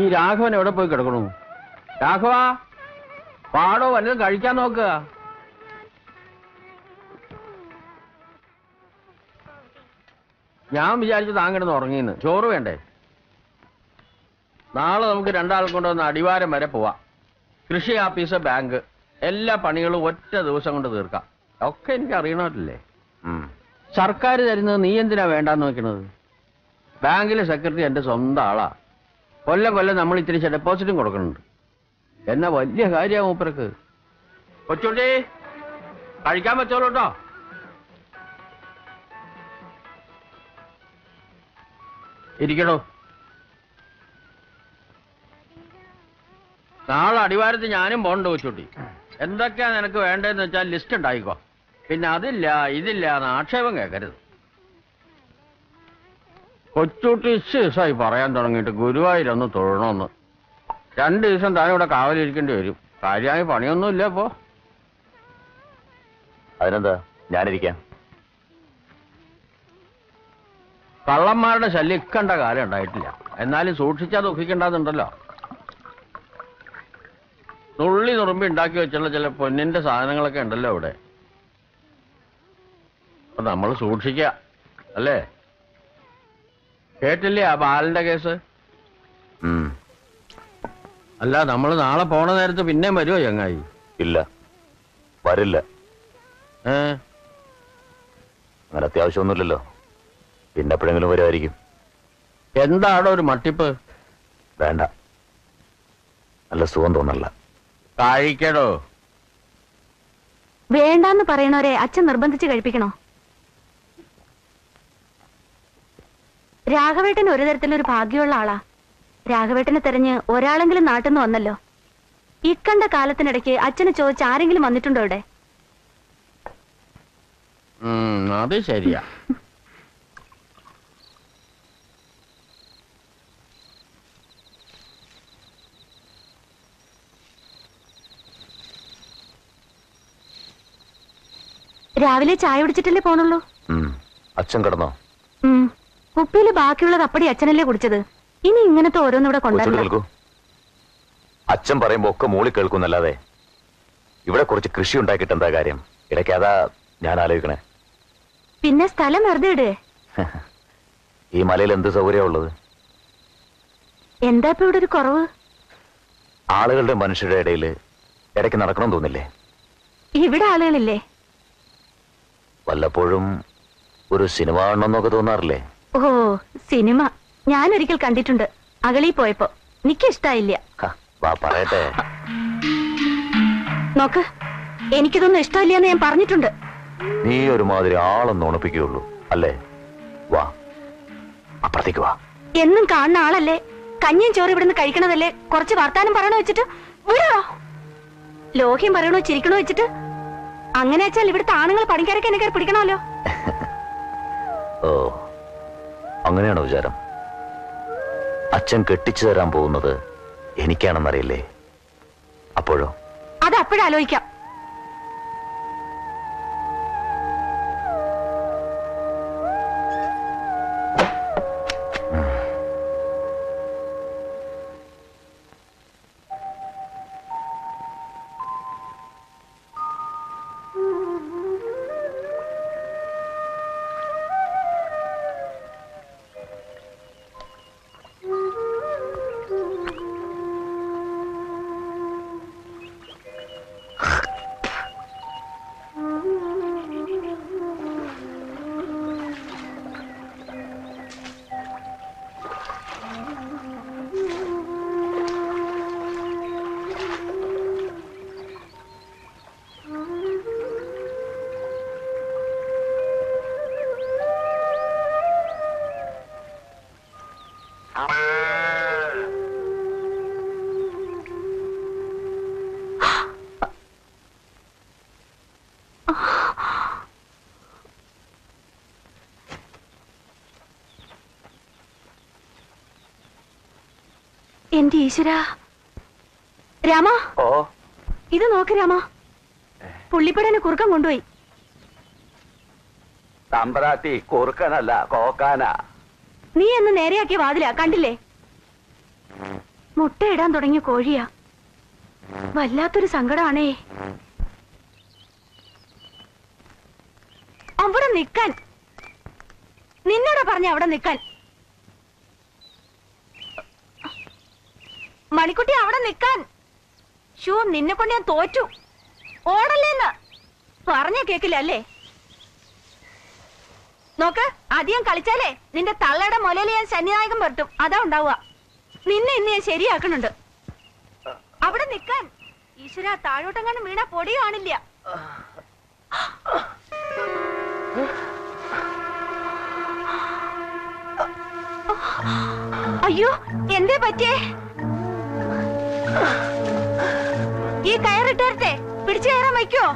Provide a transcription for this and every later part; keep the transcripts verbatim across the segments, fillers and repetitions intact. ई राघवन एवडे पोई किडक्कणु राघवा पाडो वल्लोम कळिक्कान नोक्क ഞാൻ വിചാരിച്ചു താൻ കിടന്ന് ഉറങ്ങിയെന്ന് ചോറ് വേണ്ടേ നാളെ നമുക്ക് രണ്ടാൾ കൊണ്ടുവന്ന് അടിവാരം വരെ പോവാം കൃഷി ഓഫീസ് ബാങ്ക് എല്ലാ പണികളും ഒറ്റ ദിവസം കൊണ്ട് തീർക്കാം ഒക്കെ എനിക്ക് അറിയണമല്ലേ സർക്കാർ തരുന്നത് നീ എന്തിനാ വേണ്ടാന്ന് വെക്കുന്നത് ബാങ്കിലെ സെക്രട്ടറി എൻ്റെ സ്വന്തം ആളാ കൊല്ലം കൊല്ലം നമ്മൾ ഇത്തിരി ഡെപ്പോസിറ്റും കൊടുക്കുന്നുണ്ട് എന്നാ വലിയ കാര്യമാണ് മൂപ്പർക്ക് കൊച്ചുണ്ടി കഴിക്കാൻ വെച്ചോളൂ കേട്ടോ ഇരിക്കടോ നാളെ അടിവാരത്ത് ഞാനും പോകണ്ട കൊച്ചുട്ടി എന്തൊക്കെയാ നിനക്ക് വേണ്ടതെന്ന് വെച്ചാൽ ലിസ്റ്റ് ഉണ്ടായിക്കോ പിന്നെ അതില്ല ഇതില്ല എന്ന് ആക്ഷേപം കേൾക്കരുത് കൊച്ചുട്ടി ശേഷമായി പറയാൻ തുടങ്ങിയിട്ട് ഗുരുവായൂരൊന്ന് തൊഴണമെന്ന് രണ്ട് ദിവസം താനിവിടെ കാവലിരിക്കേണ്ടി വരും കാര്യമായി പണിയൊന്നുമില്ല ഇപ്പോ അതിനെന്താ ഞാനിരിക്കാം കള്ളന്മാരുടെ ശല്യക്കേണ്ട കാലം ഉണ്ടായിട്ടില്ല എന്നാലും സൂക്ഷിച്ചാൽ ദുഃഖിക്കേണ്ടതുണ്ടല്ലോ നുള്ളി നുറുമ്പി ഉണ്ടാക്കി വെച്ചുള്ള ചില പൊന്നിന്റെ സാധനങ്ങളൊക്കെ ഉണ്ടല്ലോ അവിടെ അപ്പൊ നമ്മൾ സൂക്ഷിക്കുക അല്ലേ കേട്ടില്ലേ ആ ബാലന്റെ കേസ് അല്ല നമ്മൾ നാളെ പോണ നേരത്ത് പിന്നെയും വരുമോ ചങ്ങായി ഇല്ല വരില്ല ഏ അങ്ങനെ അത്യാവശ്യമൊന്നുമില്ലല്ലോ പിന്നെ എപ്പോഴെങ്കിലും വരുമായിരിക്കും എന്താണോ ഒരു മട്ടിപ്പ് വേണ്ട നല്ല സുഖം തോന്നല്ല കഴിക്കണോ വേണ്ടെന്ന് പറയണവരെ അച്ഛൻ നിർബന്ധിച്ച് കഴിപ്പിക്കണോ രാഘവേട്ടൻ ഒരു തരത്തിലൊരു ഭാഗ്യമുള്ള ആളാ രാഘവേട്ടനെ തെരഞ്ഞ് ഒരാളെങ്കിലും നാട്ടിൽ നിന്ന് വന്നല്ലോ ഇക്കണ്ട കാലത്തിനിടയ്ക്ക് അച്ഛനെ ചോദിച്ച് ആരെങ്കിലും വന്നിട്ടുണ്ടോ ഇവിടെ അത് ശരിയാ രാവിലെ ചായ കുടിച്ചിട്ടല്ലേ പോണുള്ളൂ അച്ഛൻ കിടന്നോ കുപ്പിയിൽ ബാക്കിയുള്ളത് അപ്പടി അച്ഛനല്ലേ കുടിച്ചത് ഇനി ഇങ്ങനത്തെ ഓരോന്നും ഇവിടെ കൊണ്ടുവന്നു അച്ഛൻ പറയുമ്പോ ഒക്കെ മൂളി കേൾക്കുന്നല്ലാതെ ഇവിടെ കുറച്ച് കൃഷി ഉണ്ടാക്കിട്ട് എന്താ കാര്യം ഇടയ്ക്ക് അതാ ഞാൻ ആലോചിക്കണേ പിന്നെ സ്ഥലം വെറുതെ ഇടേ ഈ മലയിൽ എന്ത് സൗകര്യമുള്ളത് എന്താ ഇപ്പൊ ഇവിടെ ഒരു കുറവ് ആളുകളുടെ മനുഷ്യരുടെ ഇടയിൽ ഇടയ്ക്ക് നടക്കണം തോന്നില്ലേ ഇവിടെ ആളുകളില്ലേ വല്ലപ്പോഴും ഒരു സിനിമ കാണണമെന്നൊക്കെ തോന്നാറില്ലേ ഓ സിനിമ ഞാനൊരിക്കൽ കണ്ടിട്ടുണ്ട് അകളി പോയപ്പോ എനിക്കിഷ്ടായില്ല പറയട്ടെ നോക്ക് എനിക്കിതൊന്നും ഇഷ്ടമില്ല എന്ന് ഞാൻ പറഞ്ഞിട്ടുണ്ട് നീ ഒരുമാതിരി ആളൊന്നും ഉണപ്പിക്കുള്ളൂ അല്ലേ വാ അപ്പുറത്തേക്ക് വാ എന്നും കാണുന്ന ആളല്ലേ കഞ്ഞിയും ചോറ് ഇവിടുന്ന് കഴിക്കണതല്ലേ കുറച്ച് വർത്താനം പറയണോ വെച്ചിട്ട് ലോഹ്യം പറയണോ ചിരിക്കണോ വെച്ചിട്ട് അങ്ങനെ വെച്ചാൽ ഇവിടുത്തെ ആണുങ്ങൾ പണിക്കാരൊക്കെ എന്നെ കയറി പിടിക്കണമല്ലോ ഓ അങ്ങനെയാണോ വിചാരം അച്ഛൻ കെട്ടിച്ചു തരാൻ പോകുന്നത് എനിക്കാണെന്നറിയില്ലേ അപ്പോഴോ അത് അപ്പോഴാലോചിക്കാം എന്റെ ഈശ്വര രാമ ഇത് നോക്ക് രാമ പുള്ളിപ്പടനെ കുറുക്കൻ കൊണ്ടുപോയി തമ്പ്രാത്തി കുറുക്കനല്ല കോക്കാനാ നീ എന്ന് നേരെയാക്കിയ വാതിലാ കണ്ടില്ലേ മുട്ടയിടാൻ തുടങ്ങിയ കോഴിയാ. വല്ലാത്തൊരു സങ്കടമാണേ. അവിടെ നിൽക്കാൻ നിന്നോട് പറഞ്ഞ അവിടെ നിൽക്കാൻ. മണിക്കുട്ടി അവിടെ നിൽക്കാൻ. ഷൂ, നിന്നെ കൊണ്ട് ഞാൻ തോറ്റു. ഓടല്ലേന്ന് പറഞ്ഞ കേക്കില്ല അല്ലേ? നോക്ക്, അധികം കളിച്ചാലേ നിന്റെ തള്ളയുടെ മുലയിൽ ഞാൻ ശനിനായകം പറ്റും. അതാ ഉണ്ടാവുക. നിന്നെ ഇന്ന് ഞാൻ ശരിയാക്കുന്നുണ്ട്. അവിടെ നിൽക്കാൻ. ഈശ്വര, താഴോട്ടെങ്ങാനും വീണ പൊടി കാണില്ല. അയ്യോ, എന്തേ പറ്റിയേ? ഈ കയറിട്ടേരട്ടെ, പിടിച്ചു കയറാൻ വയ്ക്കോ?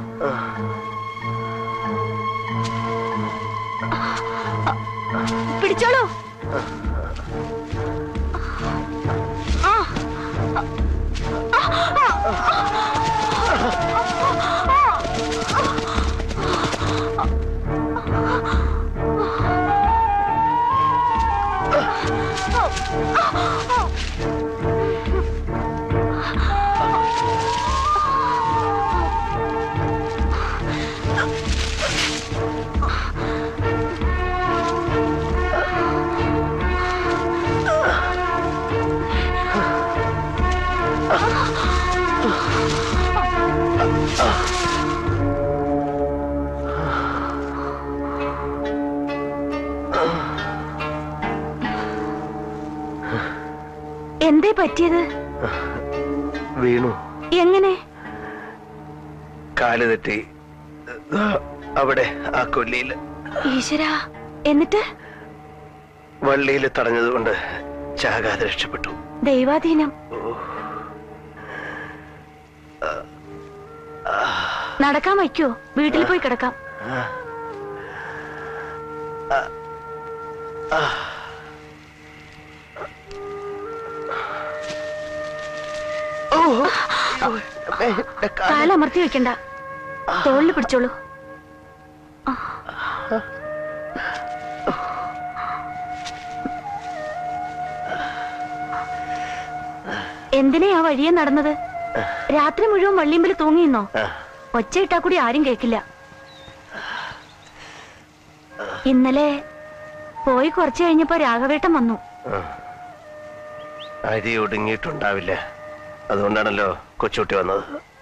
പിടിച്ചോളൂ. എന്തേ പറ്റിയത്? വീണു. എങ്ങനെ? കാല് തെറ്റി അവിടെ ആ കൊല്ലിയിൽ. ഈശ്വര, എന്നിട്ട്? വള്ളിയിൽ തടഞ്ഞതുകൊണ്ട് ചാകാതെ രക്ഷപ്പെട്ടു. ദൈവാധീനം. നടക്കാൻ വയ്ക്കോ? വീട്ടിൽ പോയി കിടക്കാം. കാലമർത്തി വെക്കണ്ട, തോളിൽ പിടിച്ചോളൂ. എന്തിനെയാ വഴിയെ നടന്നത്? രാത്രി മുഴുവൻ വള്ളിയമ്പിൽ തൂങ്ങിയിന്നോ? ഒച്ചയിട്ടാ കൂടി ആരും കേക്കില്ല. ഇന്നലെ പോയി കുറച്ചു കഴിഞ്ഞപ്പോ രാഘവേട്ടൻ വന്നു. അരി ഒടുങ്ങിയിട്ടുണ്ടാവില്ല, അതുകൊണ്ടാണല്ലോ കൊച്ചുകുട്ടി വന്നത്.